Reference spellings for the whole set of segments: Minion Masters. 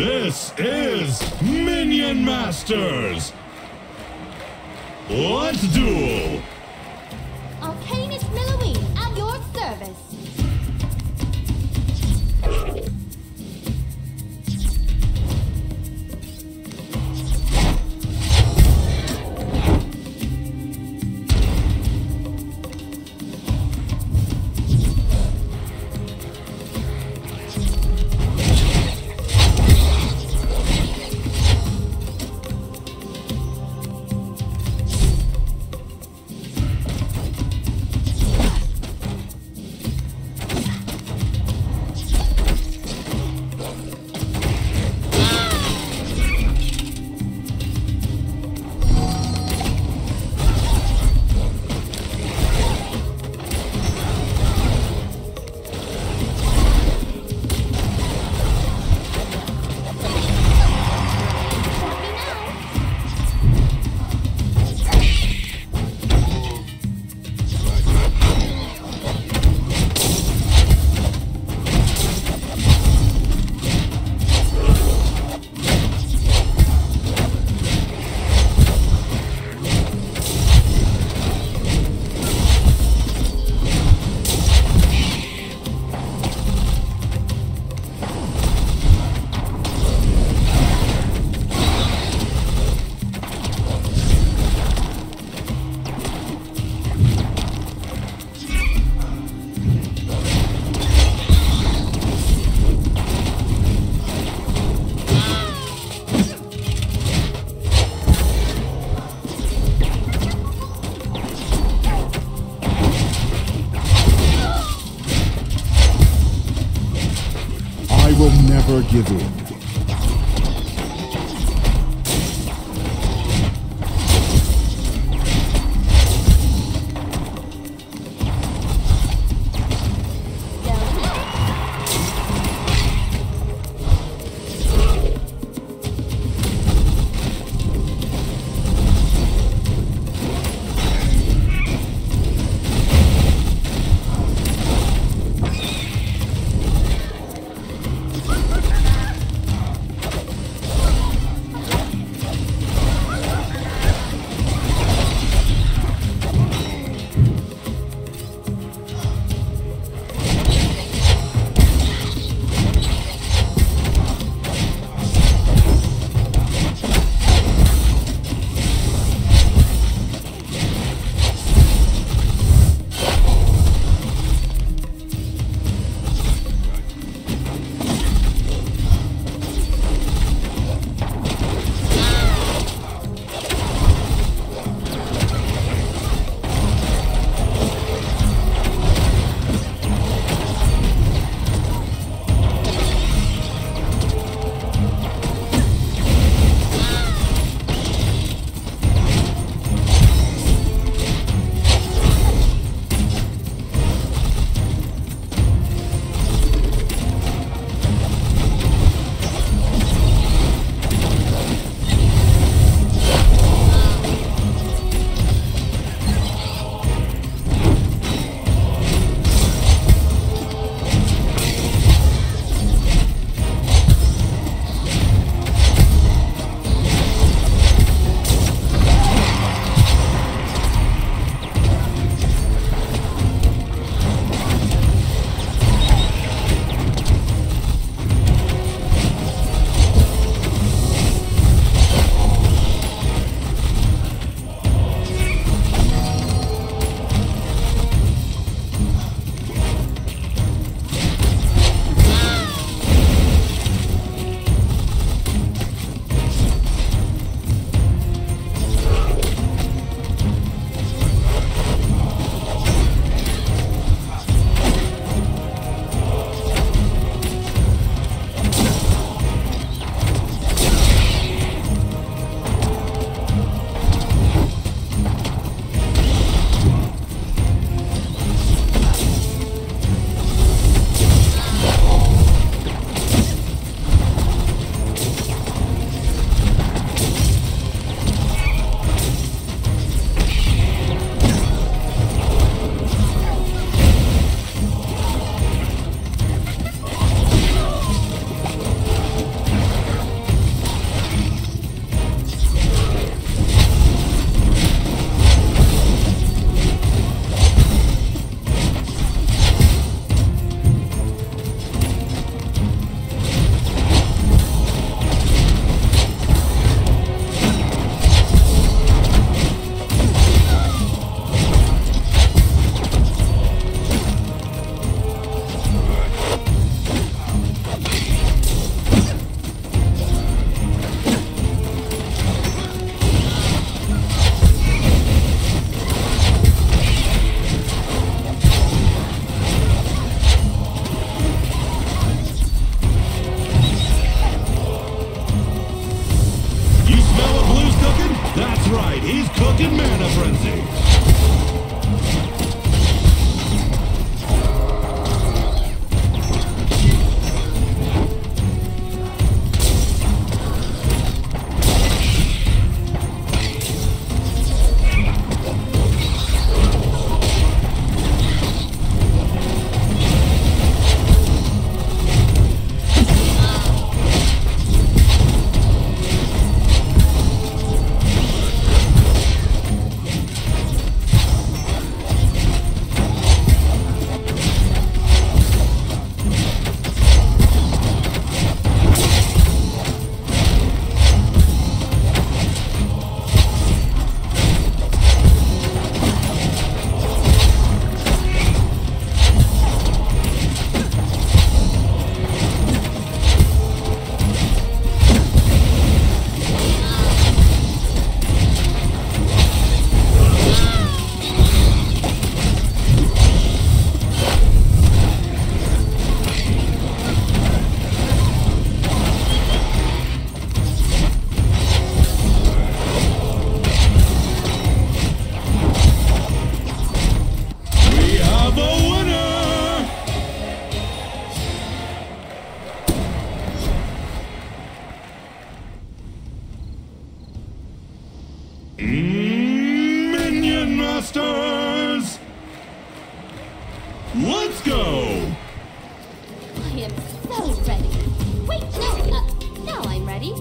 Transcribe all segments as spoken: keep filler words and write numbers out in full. This is Minion Masters! Let's duel! Okay, Miss Millouise, at your turn. Never give in. Masters! Let's go! I am so ready. Wait, no, uh, now I'm ready.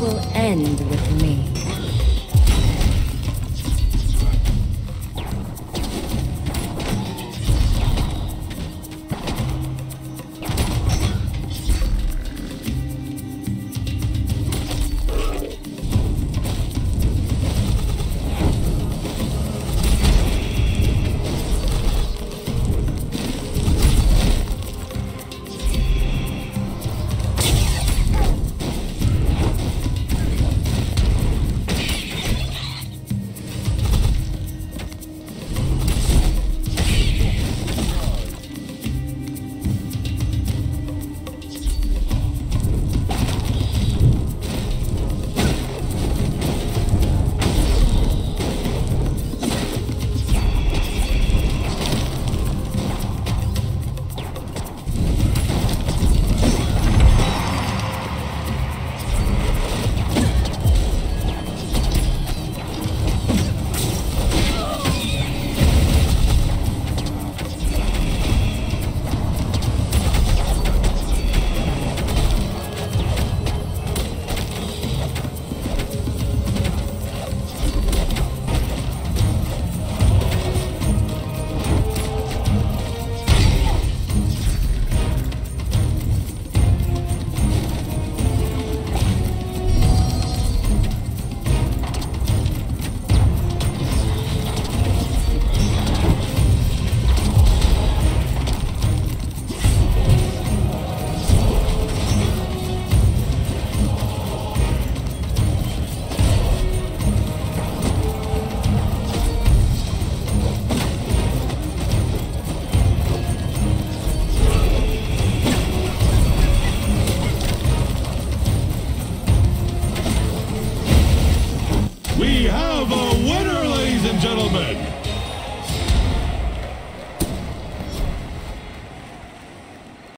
Will end with me. We have a winner, ladies and gentlemen.